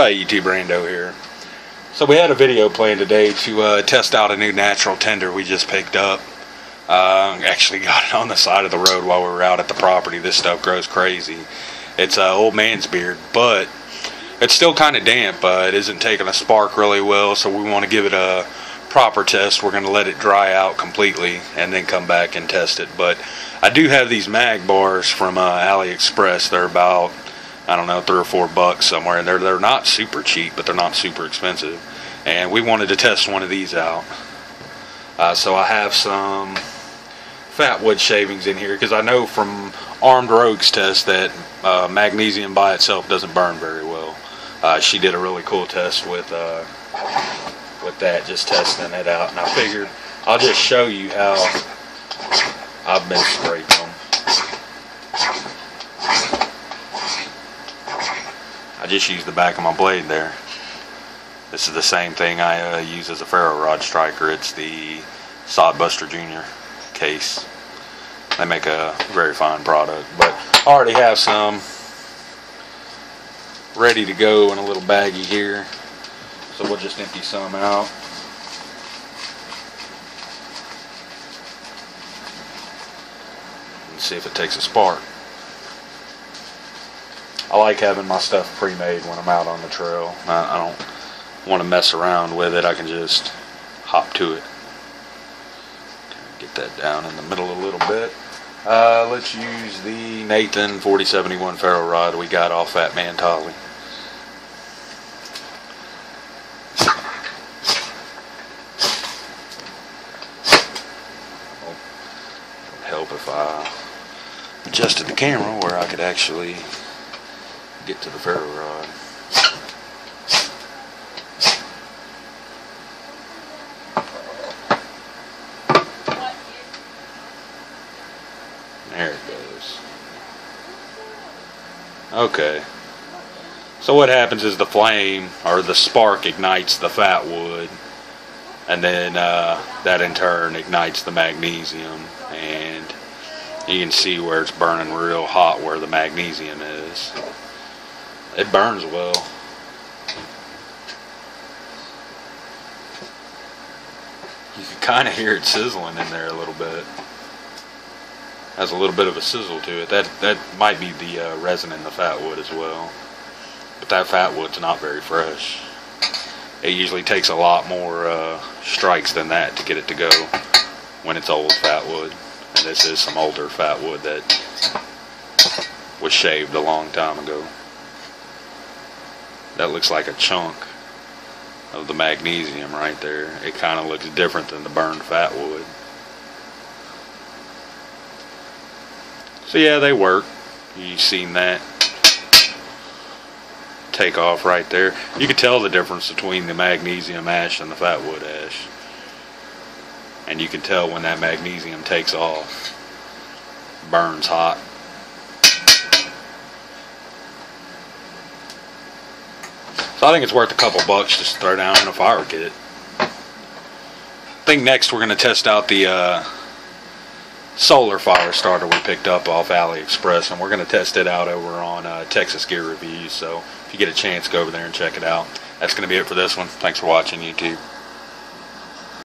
YouTube Brando here. So we had a video planned today to test out a new natural tender we just picked up. Actually got it on the side of the road while we were out at the property. This stuff grows crazy. It's old man's beard, but it's still kind of damp. It isn't taking a spark really well, so we want to give it a proper test. We're going to let it dry out completely and then come back and test it. But I do have these mag bars from AliExpress. They're about, I don't know, $3 or $4 somewhere, and they're not super cheap, but they're not super expensive, and we wanted to test one of these out. So I have some fat wood shavings in here because I know from Armed Rogue's test that magnesium by itself doesn't burn very well. She did a really cool test with that, just testing it out, and I figured I'll just show you how I've been scraping them. I just used the back of my blade there. This is the same thing I use as a ferro rod striker. It's the Sod Buster Jr. case. They make a very fine product, but I already have some ready to go in a little baggie here. So we'll just empty some out. And see if it takes a spark. I like having my stuff pre-made when I'm out on the trail. I don't want to mess around with it. I can just hop to it. Get that down in the middle a little bit. Let's use the Nathan 4071 ferro rod we got off Fat Man Tolly. If I adjusted the camera where I could actually get to the ferro rod. There it goes. Okay. So what happens is the flame or the spark ignites the fat wood, and then that in turn ignites the magnesium, and you can see where it's burning real hot where the magnesium is. It burns well. You can kind of hear it sizzling in there a little bit. Has a little bit of a sizzle to it. That might be the resin in the fat wood as well. But that fat wood's not very fresh. It usually takes a lot more strikes than that to get it to go when it's old fat wood. And this is some older fat wood that was shaved a long time ago. That looks like a chunk of the magnesium right there. It kind of looks different than the burned fat wood. So yeah, they work. You've seen that take off right there. You can tell the difference between the magnesium ash and the fat wood ash. And you can tell when that magnesium takes off. Burns hot. So I think it's worth a couple bucks just to throw down in a fire kit. I think next we're going to test out the solar fire starter we picked up off AliExpress, and we're going to test it out over on Texas Gear Reviews. So if you get a chance, go over there and check it out. That's going to be it for this one. Thanks for watching, YouTube.